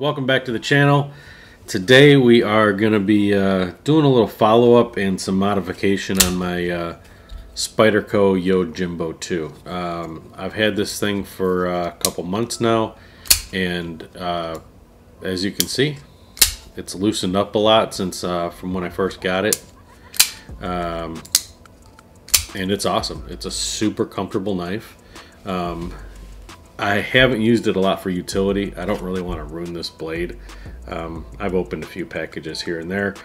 Welcome back to the channel. Today we are going to be doing a little follow-up and some modification on my Spyderco Yojimbo 2. I've had this thing for a couple months now, and as you can see, it's loosened up a lot since from when I first got it. And it's awesome. It's a super comfortable knife. I haven't used it a lot for utility. I don't really want to ruin this blade. I've opened a few packages here and there,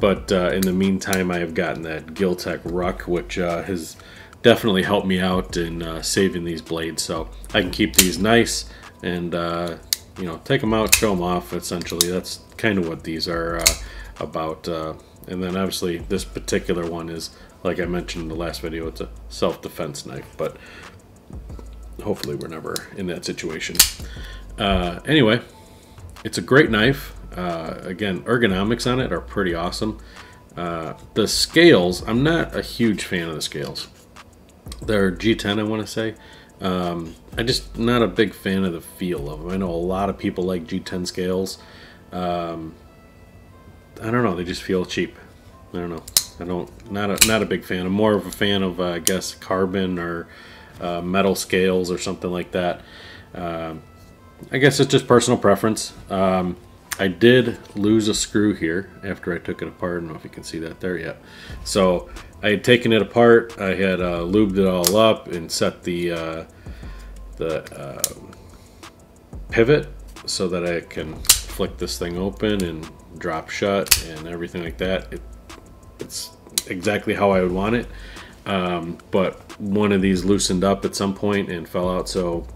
but in the meantime I have gotten that Giltec Ruck, which has definitely helped me out in saving these blades, so I can keep these nice and you know, take them out, show them off. Essentially that's kind of what these are about. And then obviously this particular one is, like I mentioned in the last video, it's a self-defense knife, but hopefully we're never in that situation. Anyway, it's a great knife. Again, ergonomics on it are pretty awesome. The scales, I'm not a huge fan of the scales. They're G-10, I want to say. I'm just not a big fan of the feel of them. I know a lot of people like G-10 scales. I don't know, they just feel cheap. I don't know. Not a big fan. I'm more of a fan of, I guess, carbon or metal scales or something like that. I guess it's just personal preference. I did lose a screw here after I took it apart. I don't know if you can see that there yet. So I had taken it apart. I had lubed it all up and set the pivot so that I can flick this thing open and drop shut and everything like that. It's exactly how I would want it. But one of these loosened up at some point and fell out, so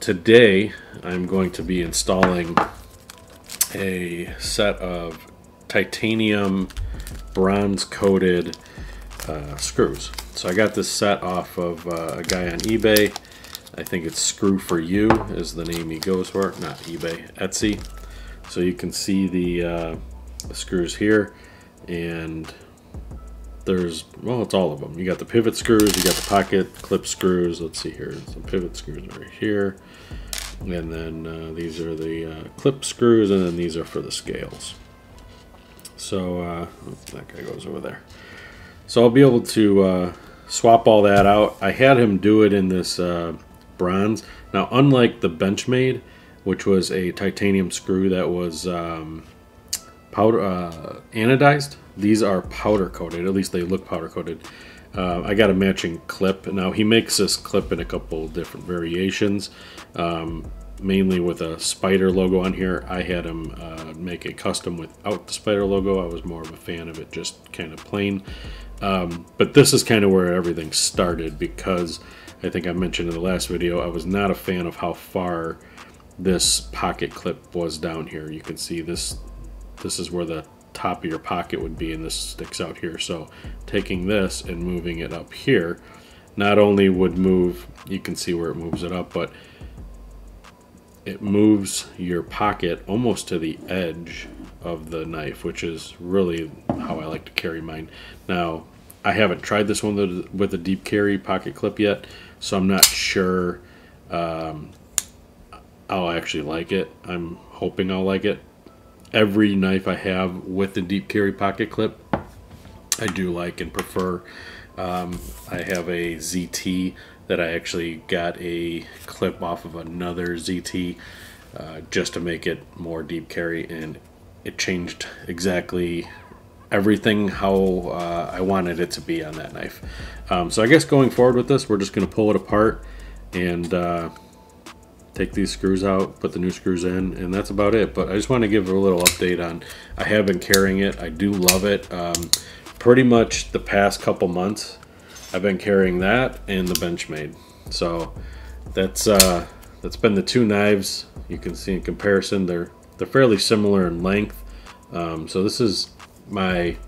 today I'm going to be installing a set of titanium bronze coated screws. So I got this set off of a guy on eBay. I think it's Screw for You is the name he goes for, not eBay, Etsy. So you can see the screws here, and there's, well, it's all of them. You got the pivot screws, you got the pocket clip screws. Let's see here, some pivot screws right here, and then these are the clip screws, and then these are for the scales. So that guy goes over there. So I'll be able to swap all that out. I had him do it in this bronze. Now, unlike the Benchmade, which was a titanium screw that was powder anodized, these are powder coated, at least they look powder coated. I got a matching clip. Now, he makes this clip in a couple different variations, mainly with a spider logo on here. I had him make a custom without the spider logo. I was more of a fan of it just kind of plain. But this is kind of where everything started, because I think I mentioned in the last video I was not a fan of how far this pocket clip was down here. You can see this is where the top of your pocket would be, and this sticks out here. So taking this and moving it up here, not only would move, you can see where it moves it up, but it moves your pocket almost to the edge of the knife, which is really how I like to carry mine. Now, I haven't tried this one with a deep carry pocket clip yet, so I'm not sure I'll actually like it. I'm hoping I'll like it. Every knife I have with the deep carry pocket clip, I do like and prefer. I have a ZT that I actually got a clip off of another ZT just to make it more deep carry, and it changed exactly everything how I wanted it to be on that knife. So I guess going forward with this, we're just going to pull it apart and take these screws out, put the new screws in, and that's about it. But I just want to give a little update on, I have been carrying it. I do love it. Pretty much the past couple months, I've been carrying that and the Benchmade. So that's been the two knives. You can see in comparison, they're fairly similar in length. So this is my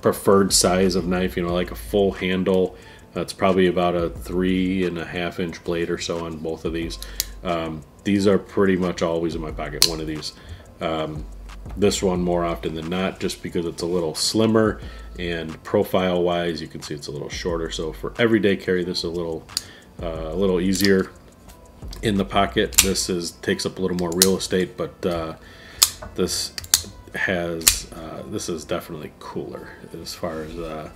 preferred size of knife, you know, like a full handle. That's probably about a 3.5-inch blade or so on both of these. These are pretty much always in my pocket, one of these. This one more often than not, just because it's a little slimmer, and profile wise you can see it's a little shorter, so for everyday carry this is a little easier. in the pocket. This is takes up a little more real estate, but this is definitely cooler as far as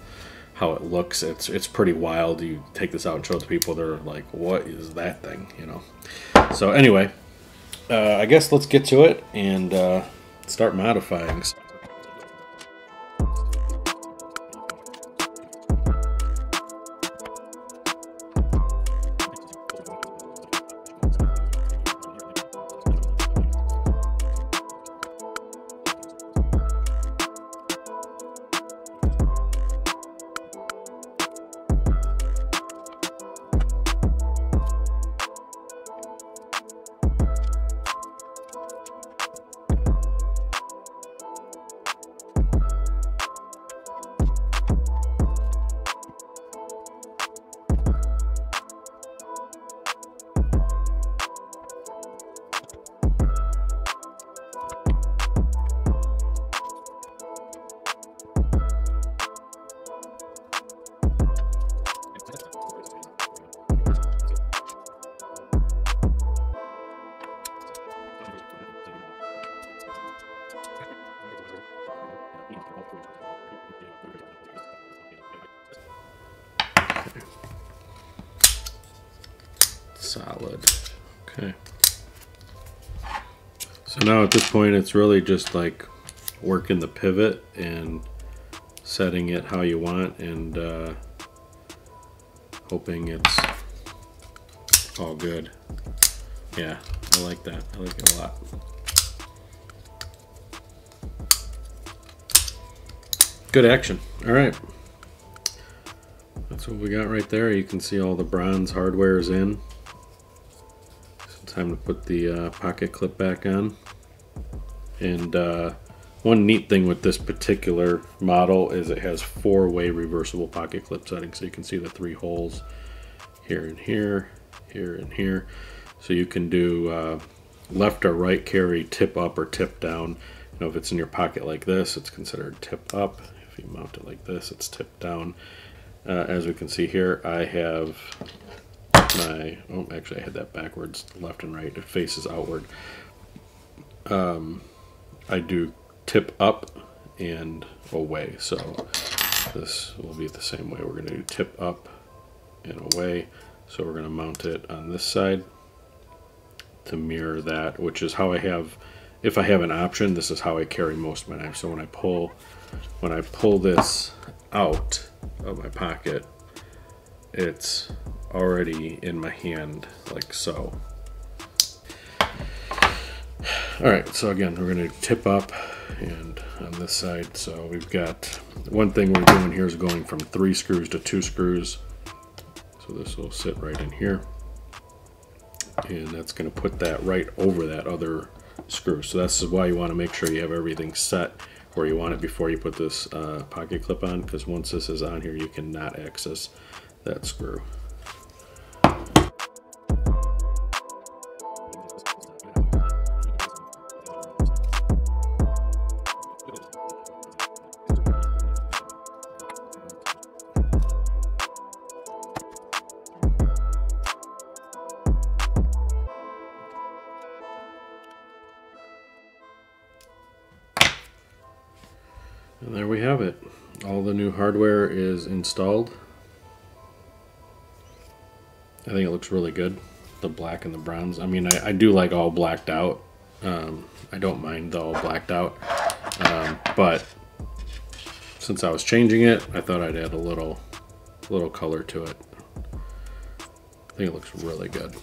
how it looks. It's pretty wild. You take this out and show it to people, they're like, what is that thing, you know? So anyway, I guess let's get to it and start modifying. Solid. Okay. So now at this point, it's really just like working the pivot and setting it how you want, and hoping it's all good. Yeah, I like that. I like it a lot. Good action. All right. That's what we got right there. You can see all the bronze hardware is in. Time to put the pocket clip back on. And one neat thing with this particular model is it has four-way reversible pocket clip settings. So you can see the three holes here and here, here and here. So you can do left or right carry, tip up or tip down. You know, if it's in your pocket like this, it's considered tip up. If you mount it like this, it's tip down. As we can see here, I have my, oh, actually I had that backwards, left and right, it faces outward. I do tip up and away, so this will be the same way. We're going to do tip up and away, so we're going to mount it on this side to mirror that, which is how I have, if I have an option, this is how I carry most of my knife. So when I pull this out of my pocket, it's already in my hand, like so. All right, so again, we're gonna tip up and on this side. So we've got, one thing we're doing here is going from 3 screws to 2 screws. So this will sit right in here. And that's gonna put that right over that other screw. So that's why you wanna make sure you have everything set where you want it before you put this pocket clip on, because once this is on here, you cannot access that screw. And there we have it. All the new hardware is installed. I think it looks really good, the black and the browns. I mean, I do like all blacked out. I don't mind the all blacked out. But since I was changing it, I thought I'd add a little color to it. I think it looks really good.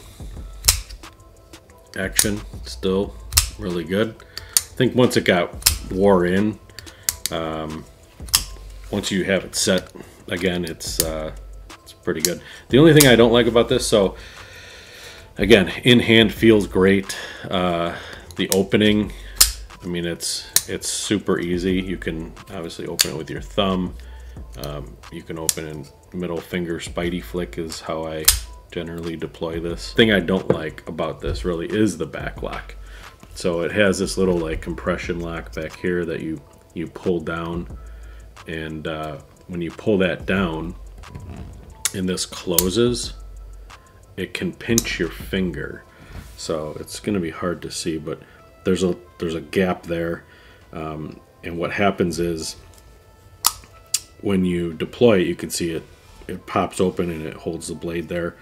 Action, still really good. I think once it got wore in, once you have it set, again, it's pretty good. The only thing I don't like about this, so again, in hand feels great. The opening, I mean, it's super easy. You can obviously open it with your thumb. You can open in middle finger, spidey flick is how I generally deploy this. The thing I don't like about this really is the back lock. So it has this little like compression lock back here that you pull down, and when you pull that down and this closes, it can pinch your finger, so it's going to be hard to see, but there's a gap there, and what happens is when you deploy it, you can see it pops open and it holds the blade there,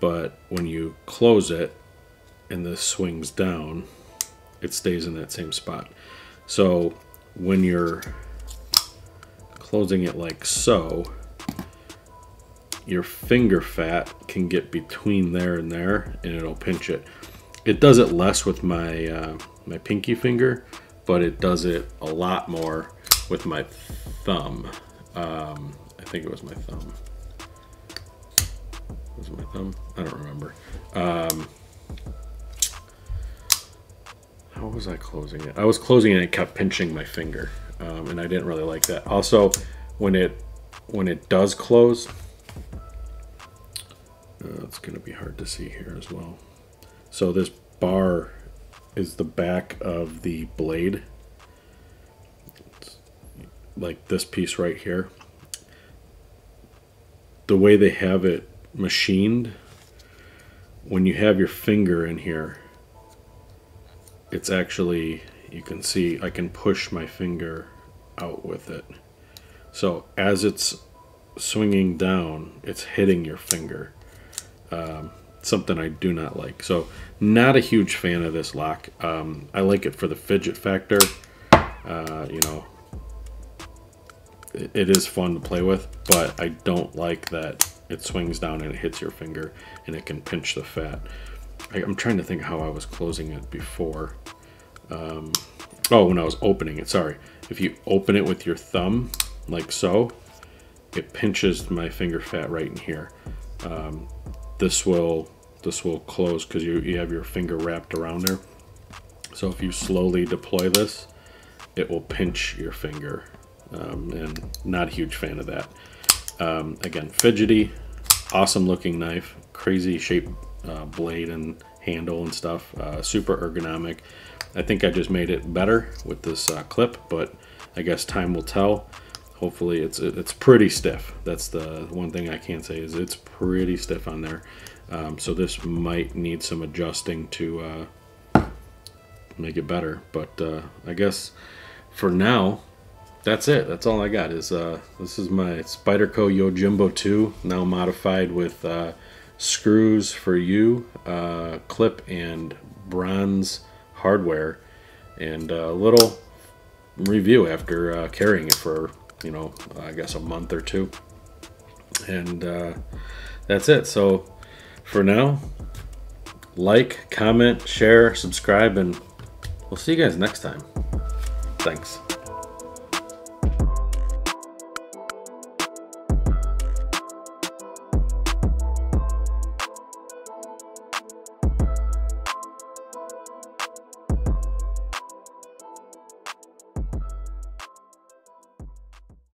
but when you close it and this swings down, it stays in that same spot. So when you're closing it like so, your finger fat can get between there and there, and it'll pinch it. It does it less with my my pinky finger, but it does it a lot more with my thumb. I think it was my thumb. Was it my thumb? I don't remember. How was I closing it? I was closing it and it kept pinching my finger, and I didn't really like that. Also, when it does close, it's going to be hard to see here as well. So this bar is the back of the blade. It's like this piece right here. The way they have it machined, when you have your finger in here, it's actually, you can see I can push my finger out with it. So as it's swinging down, it's hitting your finger. Something I do not like. So not a huge fan of this lock. I like it for the fidget factor. You know, it is fun to play with, but I don't like that it swings down and it hits your finger and it can pinch the fat. I'm trying to think how I was closing it before. Oh, when I was opening it, sorry. If you open it with your thumb, like so, it pinches my finger fat right in here. This will close because you have your finger wrapped around there. So if you slowly deploy this, it will pinch your finger, and not a huge fan of that. Again, fidgety, awesome looking knife, crazy shaped blade and handle and stuff, super ergonomic. I think I just made it better with this clip, but I guess time will tell. Hopefully it's pretty stiff. That's the one thing I can say, is it's pretty stiff on there. So this might need some adjusting to make it better. But I guess for now, that's it. That's all I got. Is this is my Spyderco Yojimbo 2, now modified with Screws for You, clip and bronze hardware, and a little review after carrying it for, you know, I guess a month or two, and that's it. So for now, like, comment, share, subscribe, and we'll see you guys next time. Thanks.